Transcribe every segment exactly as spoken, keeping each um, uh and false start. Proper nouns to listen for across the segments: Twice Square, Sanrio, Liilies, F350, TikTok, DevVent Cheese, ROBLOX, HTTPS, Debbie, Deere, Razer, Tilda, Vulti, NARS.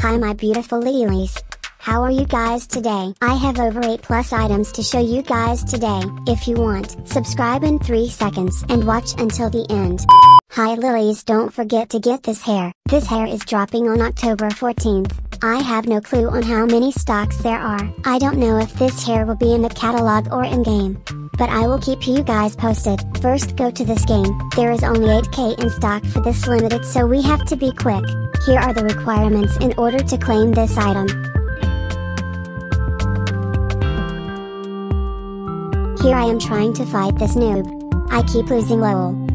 Hi my beautiful lilies. How are you guys today? I have over eight plus items to show you guys today. If you want, subscribe in three seconds and watch until the end. Hi lilies, don't forget to get this hair. This hair is dropping on October fourteenth. I have no clue on how many stocks there are. I don't know if this hair will be in the catalog or in game, but I will keep you guys posted. First go to this game. There is only eight K in stock for this limited, so we have to be quick. Here are the requirements in order to claim this item. Here I am trying to fight this noob. I keep losing lol.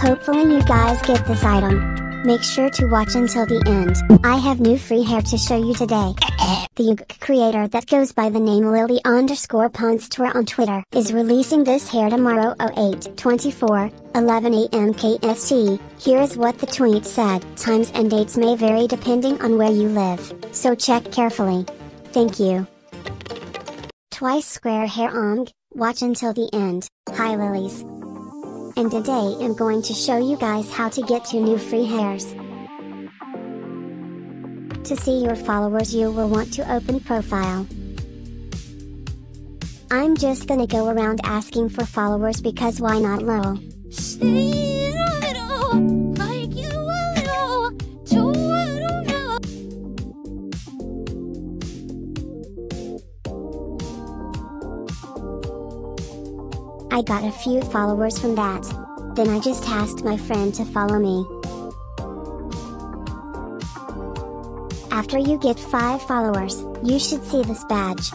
Hopefully you guys get this item. Make sure to watch until the end. I have new free hair to show you today. The Yug creator that goes by the name Lily underscore Ponster on Twitter is releasing this hair tomorrow eight twenty-four eleven A M K S T. Here is what the tweet said. Times and dates may vary depending on where you live, so check carefully. Thank you. Twice Square hair omg, watch until the end. Hi lilies. And today I'm going to show you guys how to get two new free hairs. To see your followers you will want to open profile. I'm just gonna go around asking for followers because why not lol. I got a few followers from that. Then I just asked my friend to follow me. After you get five followers, you should see this badge.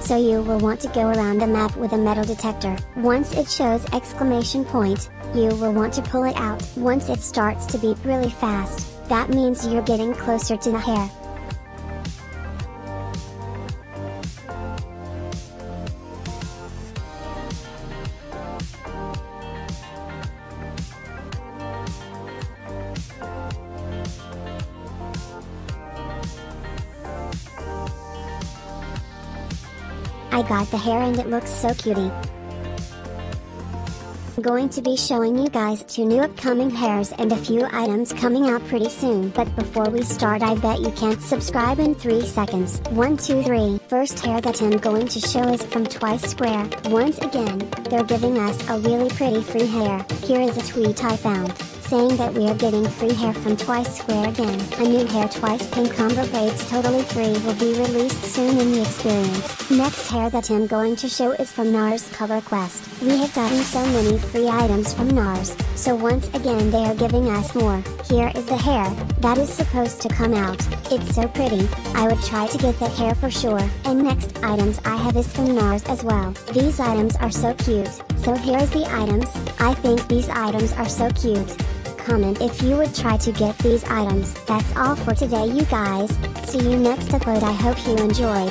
So you will want to go around the map with a metal detector. Once it shows exclamation point, you will want to pull it out. Once it starts to beep really fast, that means you're getting closer to the hair. I got the hair and it looks so cutie. I'm going to be showing you guys two new upcoming hairs and a few items coming out pretty soon. But before we start, I bet you can't subscribe in three seconds. one, two, three. First hair that I'm going to show is from Twice Square. Once again, they're giving us a really pretty free hair. Here is a tweet I found, saying that we are getting free hair from Twice Square again. A new hair Twice Pink Combo Braids totally free will be released soon in the experience. Next hair that I'm going to show is from NARS Color Quest. We have gotten so many free items from NARS, so once again they are giving us more. Here is the hair that is supposed to come out. It's so pretty. I would try to get that hair for sure. And next items I have is from NARS as well. These items are so cute. So here's the items. I think these items are so cute. Comment if you would try to get these items. That's all for today you guys, see you next upload. I hope you enjoyed.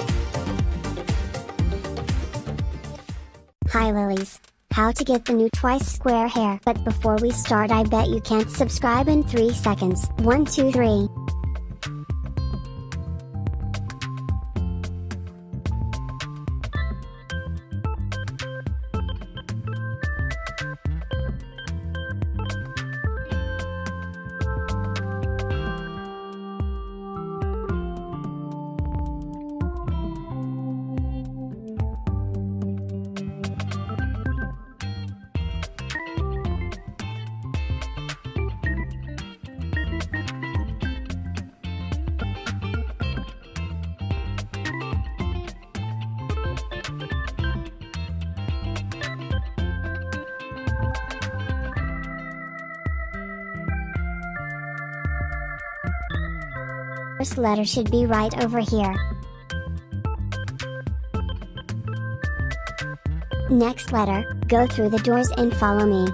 Hi lilies. How to get the new Twice Square hair. But before we start, I bet you can't subscribe in three seconds. one, two, three. First letter should be right over here. Next letter, go through the doors and follow me.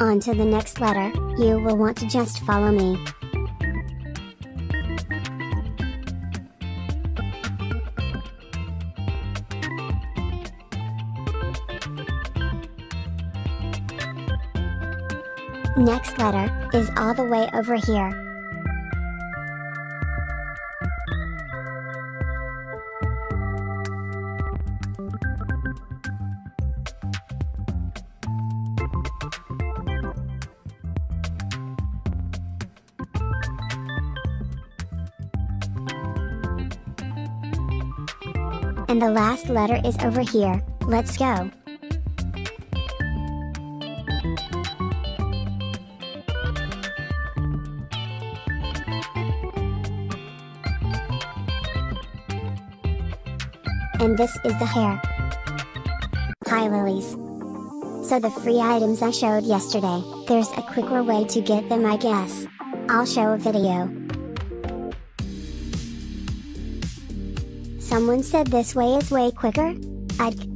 On to the next letter, you will want to just follow me. Next letter is all the way over here. And the last letter is over here. Let's go. And this is the hair. Hi lilies. So the free items I showed yesterday, there's a quicker way to get them I guess. I'll show a video. Someone said this way is way quicker? I'd...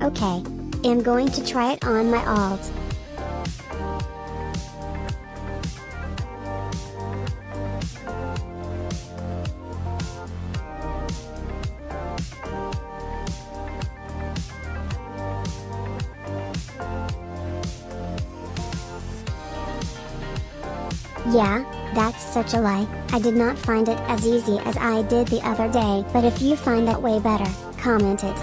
Okay, I'm going to try it on my alt. Yeah, that's such a lie. I did not find it as easy as I did the other day, but if you find that way better, comment it.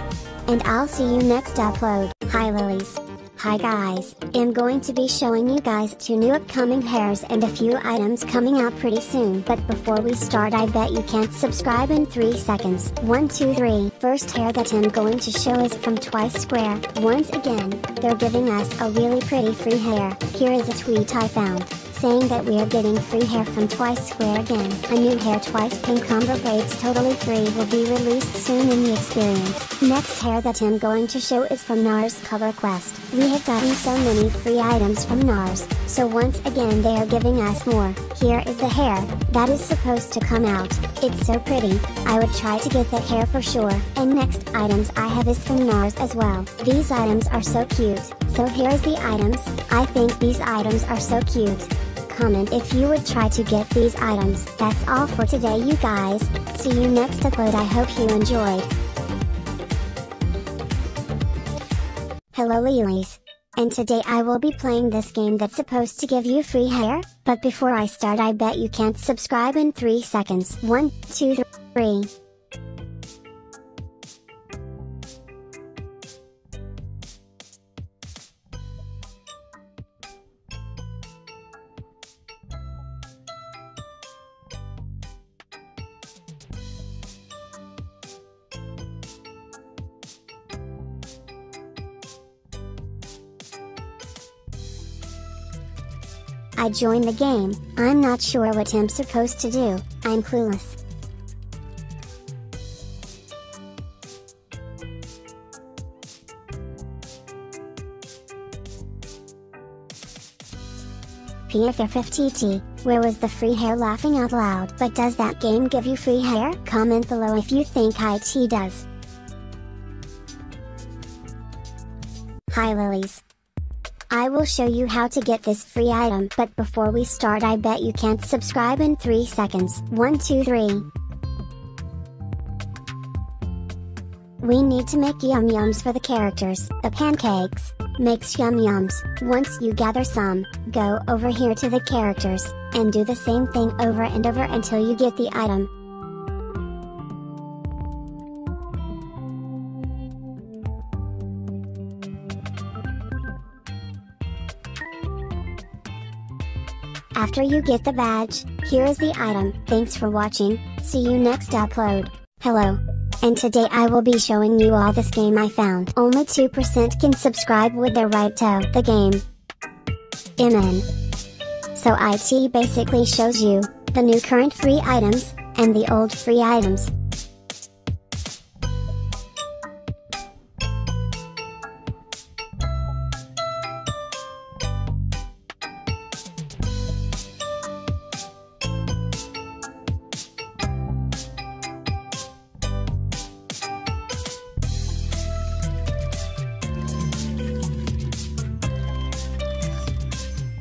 And I'll see you next upload. Hi lilies. Hi guys, I'm going to be showing you guys two new upcoming hairs and a few items coming out pretty soon. But before we start I bet you can't subscribe in three seconds. one two three. First hair that I'm going to show is from Twice Square. Once again, they're giving us a really pretty free hair. Here is a tweet I found, saying that we are getting free hair from Twice Square again. A new hair Twice Pink Combo Braids Totally Free will be released soon in the experience. Next hair that I'm going to show is from NARS Color Quest. We have gotten so many free items from NARS, so once again they are giving us more. Here is the hair that is supposed to come out. It's so pretty, I would try to get that hair for sure. And next items I have is from NARS as well. These items are so cute. So here is the items. I think these items are so cute. Comment if you would try to get these items. That's all for today you guys, see you next upload. I hope you enjoyed. Hello lilies, and today I will be playing this game that's supposed to give you free hair, but before I start I bet you can't subscribe in three seconds. one two three. I joined the game, I'm not sure what I'm supposed to do, I'm clueless. P F F T T, where was the free hair laughing out loud? But does that game give you free hair? Comment below if you think it does. Hi lilies. I will show you how to get this free item, but before we start I bet you can't subscribe in three seconds. one two three. We need to make yum yums for the characters. The pancakes makes yum yums. Once you gather some, go over here to the characters, and do the same thing over and over until you get the item. After you get the badge, here is the item. Thanks for watching, see you next upload. Hello. And today I will be showing you all this game I found. Only two percent can subscribe with their right toe. The game. M N. So it basically shows you the new current free items, and the old free items.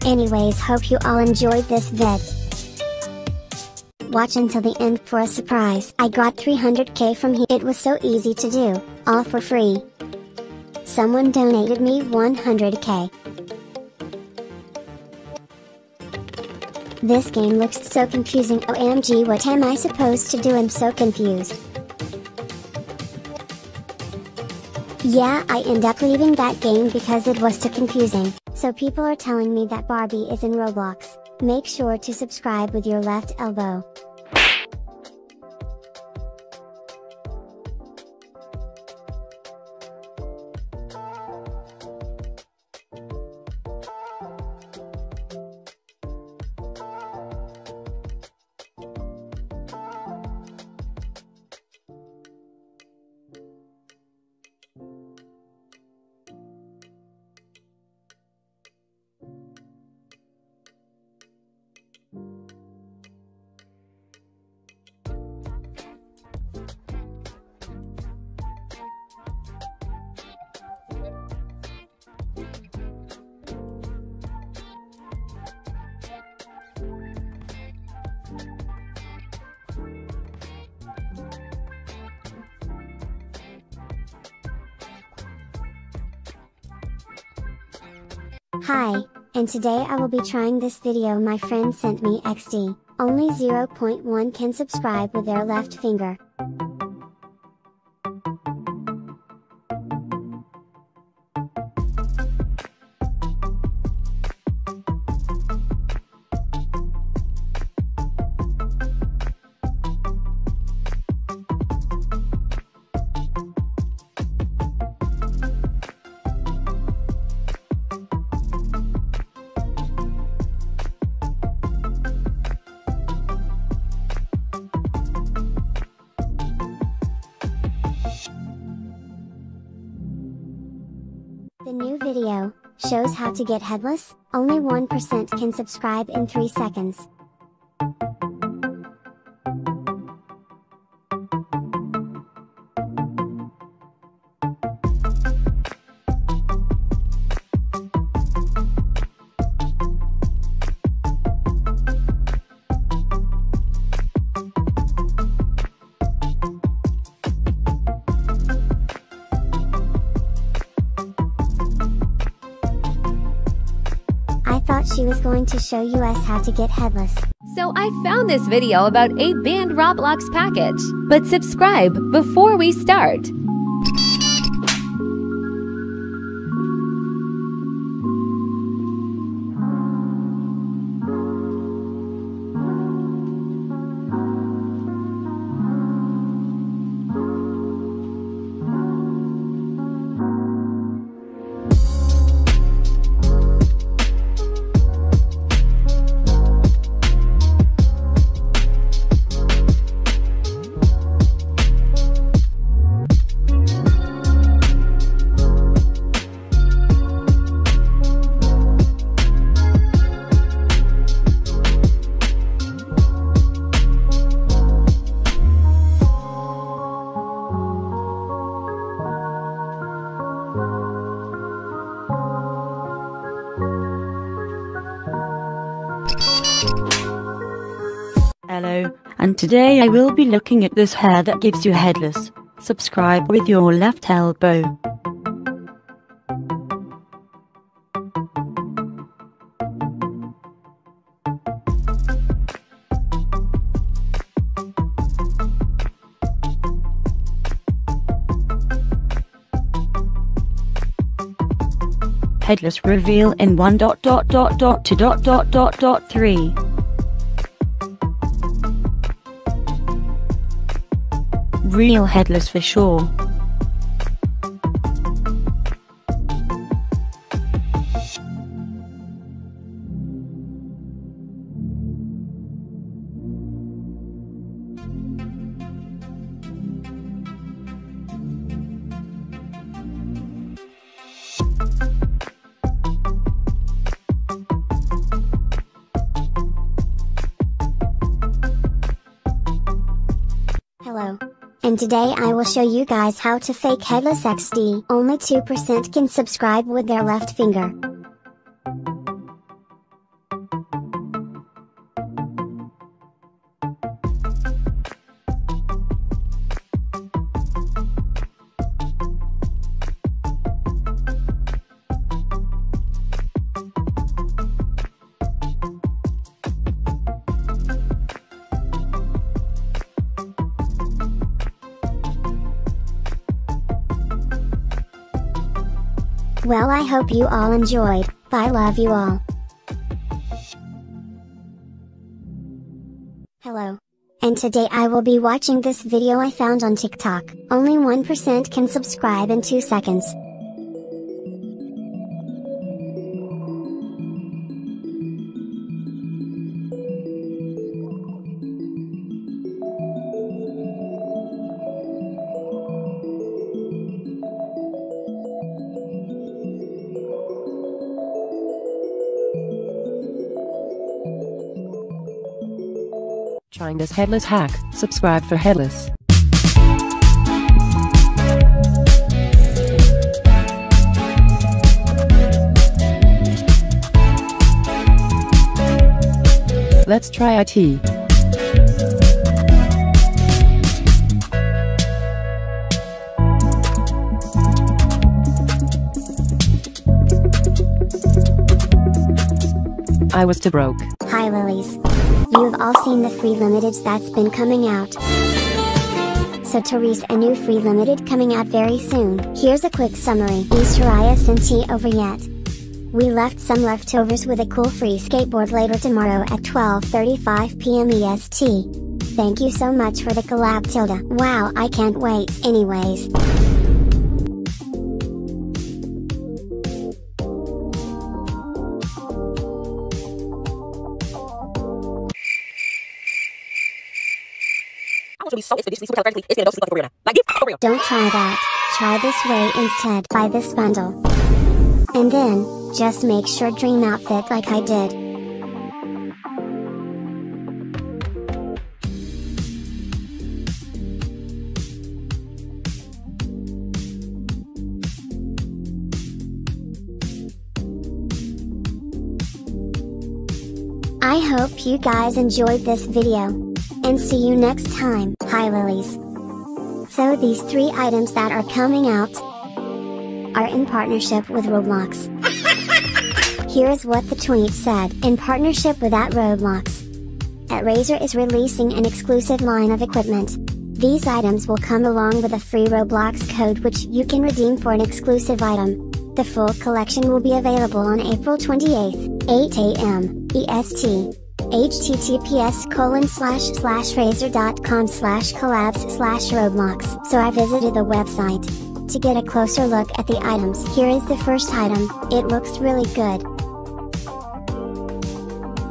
Anyways, hope you all enjoyed this vid. Watch until the end for a surprise. I got three hundred K from here. It was so easy to do, all for free. Someone donated me one hundred K. This game looks so confusing. O M G, what am I supposed to do? I'm so confused. Yeah, I end up leaving that game because it was too confusing. So people are telling me that Barbie is in Roblox. Make sure to subscribe with your left elbow. Hi, and today I will be trying this video my friend sent me X D. Only zero point one can subscribe with their left finger. The new video shows how to get headless. Only one percent can subscribe in three seconds. She was going to show us how to get headless. So I found this video about a banned Roblox package. But subscribe before we start. Hello, and today I will be looking at this hair that gives you headless. Subscribe with your left elbow. Headless reveal in one dot dot dot dot two dot dot dot dot three. Real headless for sure. Hello. And today I will show you guys how to fake headless X D. Only two percent can subscribe with their left finger. Well, I hope you all enjoyed. Bye, love you all. Hello. And today I will be watching this video I found on TikTok. Only one percent can subscribe in two seconds. Trying this headless hack, subscribe for headless. Let's try it. I was too broke. Hi lilies. You've all seen the free limiteds that's been coming out. So to reach a new free limited coming out very soon, here's a quick summary. Easter isn't over yet. We left some leftovers with a cool free skateboard later tomorrow at twelve thirty-five p m E S T. Thank you so much for the collab, Tilda. Wow, I can't wait. Anyways. Be so expeditiously, super practically, it's gonna go for real now. Like, for real. Don't try that. Try this way instead. Buy this bundle. And then, just make sure dream outfit like I did. I hope you guys enjoyed this video. And see you next time. Hi lilies. So these three items that are coming out are in partnership with Roblox. Here is what the tweet said. In partnership with at Roblox, at Razer is releasing an exclusive line of equipment. These items will come along with a free Roblox code which you can redeem for an exclusive item. The full collection will be available on April twenty-eighth, eight A M E S T. H T T P S colon slash slash razer dot com slash collabs slash roblox. So I visited the website to get a closer look at the items. Here is the first item. It looks really good.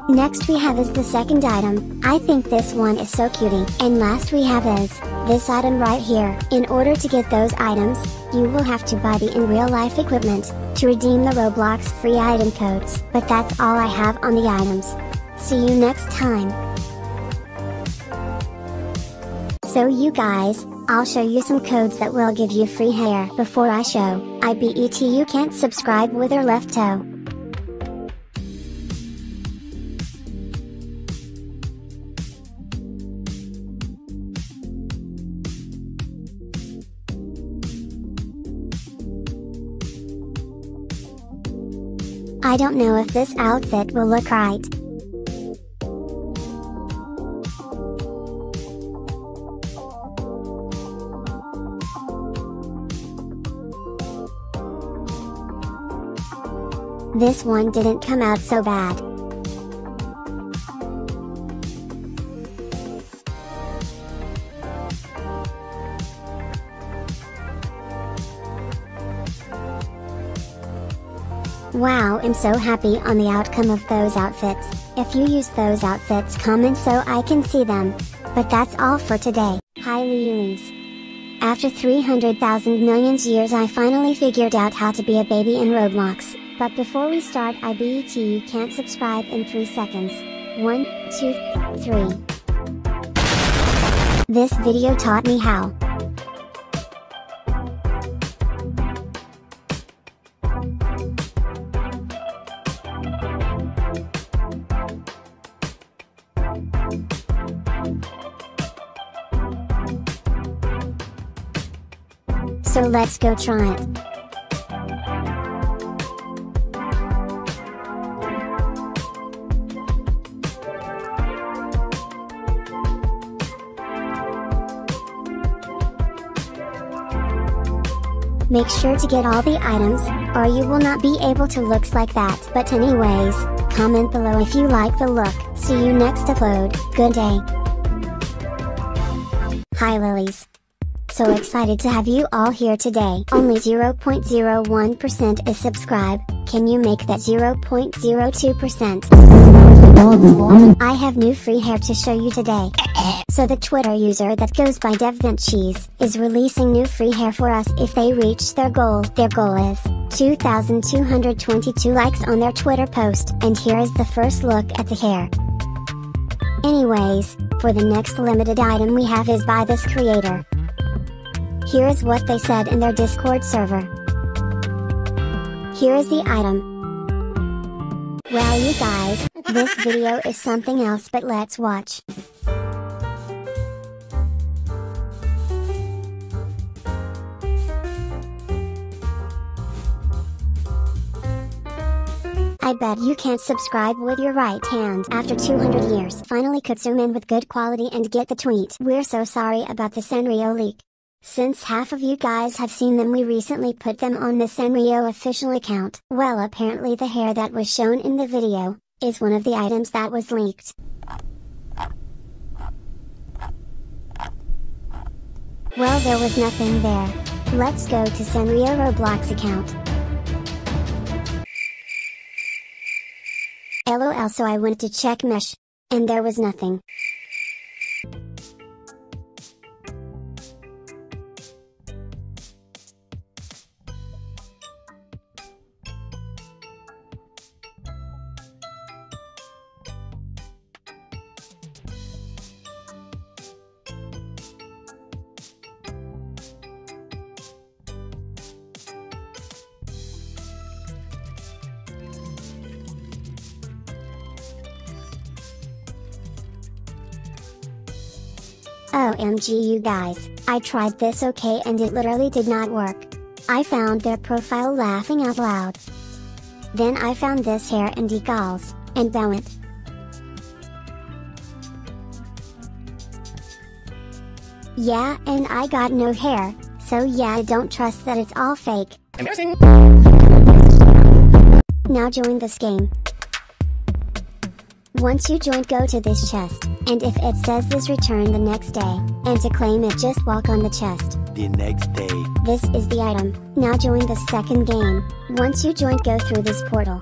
Next we have is the second item. I think this one is so cutie. And last we have is this item right here. In order to get those items, you will have to buy the in real life equipment to redeem the Roblox free item codes. But that's all I have on the items. See you next time. So you guys, I'll show you some codes that will give you free hair. Before I show, I bet you can't subscribe with your left toe. I don't know if this outfit will look right. This one didn't come out so bad. Wow, I'm so happy on the outcome of those outfits. If you use those outfits, comment so I can see them. But that's all for today. Hi lilies. After three hundred thousand million years I finally figured out how to be a baby in Roblox. But before we start, I bet you can't subscribe in three seconds. one, two, three. This video taught me how. So let's go try it. Make sure to get all the items, or you will not be able to looks like that. But anyways, comment below if you like the look. See you next upload. Good day. Hi Lilies. So excited to have you all here today. Only zero point zero one percent is subscribed. Can you make that zero point zero two percent? I have new free hair to show you today. So the Twitter user that goes by DevVent Cheese is releasing new free hair for us if they reach their goal. Their goal is two thousand two hundred twenty-two likes on their Twitter post. And here is the first look at the hair. Anyways, for the next limited item we have is by this creator. Here is what they said in their Discord server. Here is the item. Well you guys, this video is something else, but let's watch. I bet you can't subscribe with your right hand after two hundred years. Finally could zoom in with good quality and get the tweet. We're so sorry about the Sanrio leak. Since half of you guys have seen them, we recently put them on the Sanrio official account. Well, apparently the hair that was shown in the video is one of the items that was leaked. Well, there was nothing there. Let's go to Sanrio Roblox account. LOL, so I went to check mesh, and there was nothing. O M G you guys, I tried this okay and it literally did not work. I found their profile laughing out loud. Then I found this hair and decals, and bowent. Yeah, and I got no hair, so yeah, I don't trust that it's all fake. Embarrassing. Now join this game. Once you join, go to this chest, and if it says this, return the next day, and to claim it just walk on the chest. The next day. This is the item. Now join the second game. Once you join, go through this portal.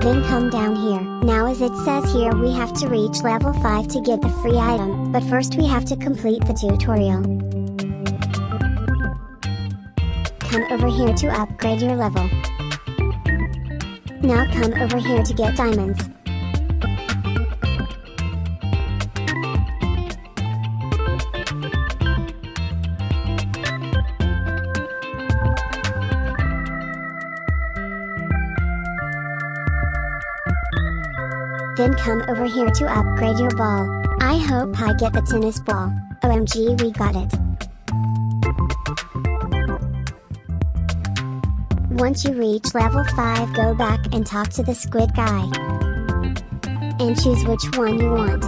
Then come down here. Now as it says here, we have to reach level five to get the free item, but first we have to complete the tutorial. Come over here to upgrade your level. Now come over here to get diamonds. Then come over here to upgrade your ball. I hope I get the tennis ball. O M G, we got it. Once you reach level five, go back and talk to the squid guy. And choose which one you want.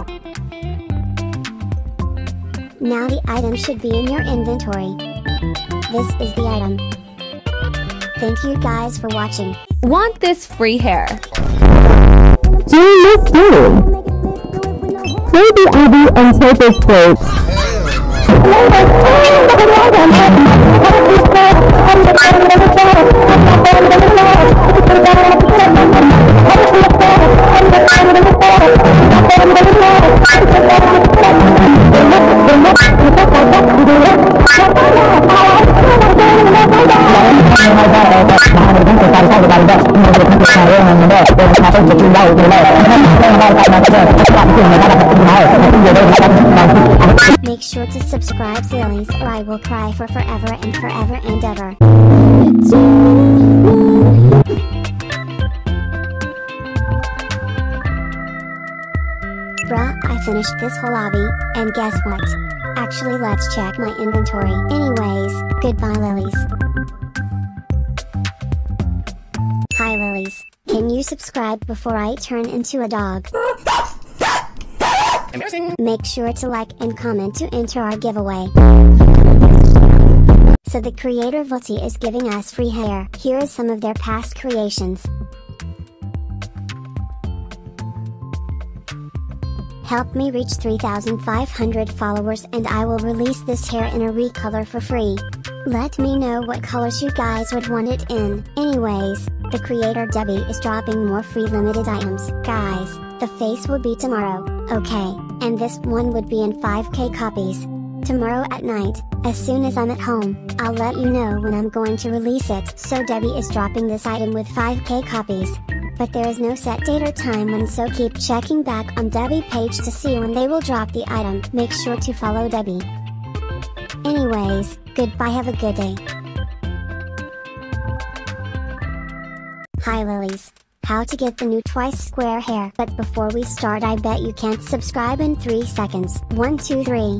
Now the item should be in your inventory. This is the item. Thank you guys for watching. Want this free hair? Do you look Maybe I'll be on purpose first. Make sure to subscribe, Zillies, or I will cry for forever and forever and ever. Bruh, I finished this whole lobby, and guess what? Actually, let's check my inventory. Anyways, goodbye Lilies. Hi Lilies, can you subscribe before I turn into a dog? Embarrassing. Make sure to like and comment to enter our giveaway. So the creator Vulti is giving us free hair. Here is some of their past creations. Help me reach three thousand five hundred followers and I will release this hair in a recolor for free. Let me know what colors you guys would want it in. Anyways, the creator Debbie is dropping more free limited items. Guys, the face will be tomorrow, okay, and this one would be in five K copies. Tomorrow at night, as soon as I'm at home, I'll let you know when I'm going to release it. So Debbie is dropping this item with five K copies. But there is no set date or time when, so keep checking back on Debbie page to see when they will drop the item. Make sure to follow Debbie. Anyways, goodbye, have a good day. Hi Lilies. How to get the new Twice Square hair. But before we start, I bet you can't subscribe in three seconds. one two three.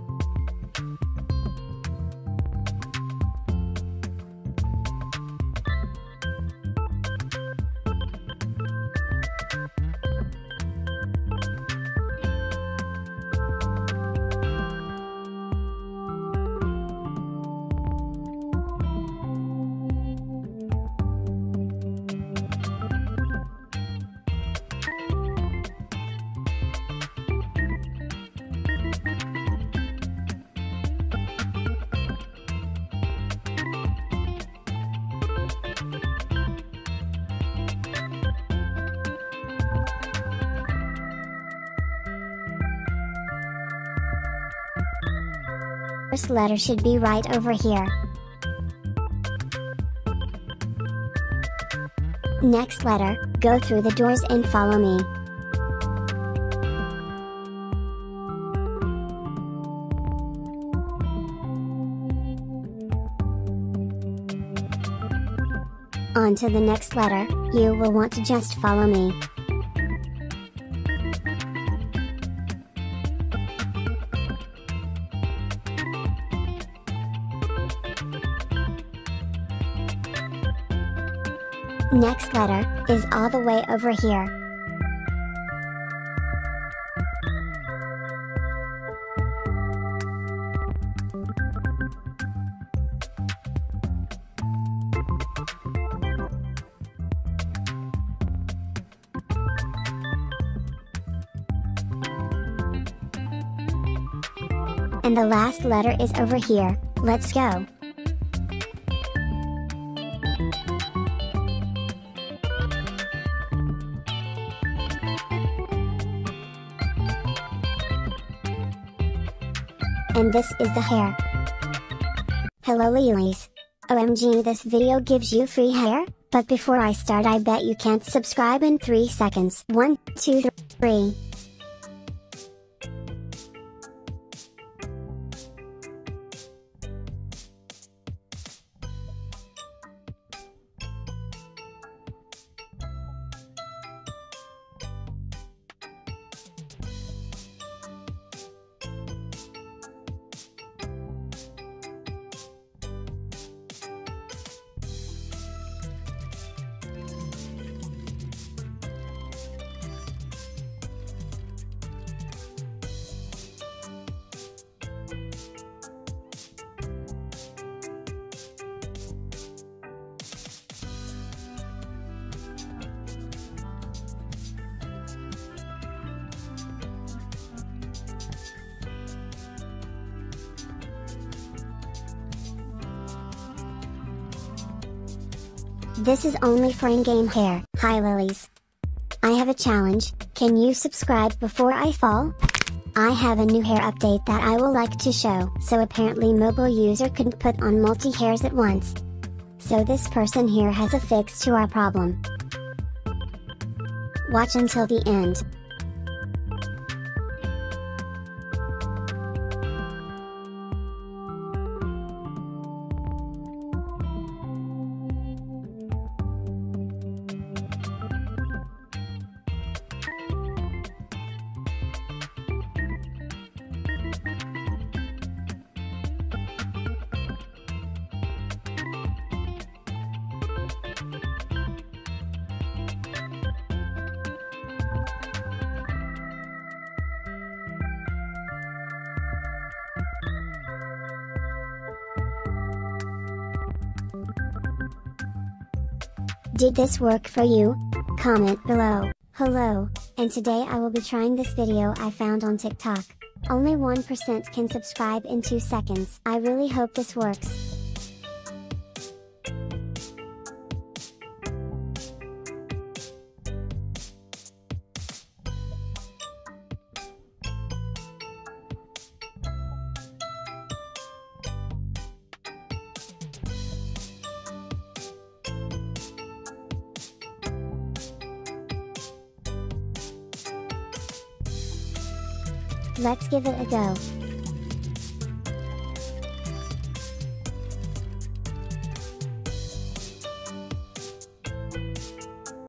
First letter should be right over here. Next letter, go through the doors and follow me. On to the next letter, you will want to just follow me. Next letter is all the way over here. And the last letter is over here. Let's go. And this is the hair. Hello Lilies. O M G, this video gives you free hair, but before I start, I bet you can't subscribe in three seconds. one two three. This is only for in-game hair. Hi Lilies. I have a challenge, can you subscribe before I fall? I have a new hair update that I will like to show. So apparently mobile user couldn't put on multi hairs at once. So this person here has a fix to our problem. Watch until the end. Did this work for you? Comment below. Hello, and today I will be trying this video I found on TikTok. Only one percent can subscribe in two seconds. I really hope this works. Let's give it a go.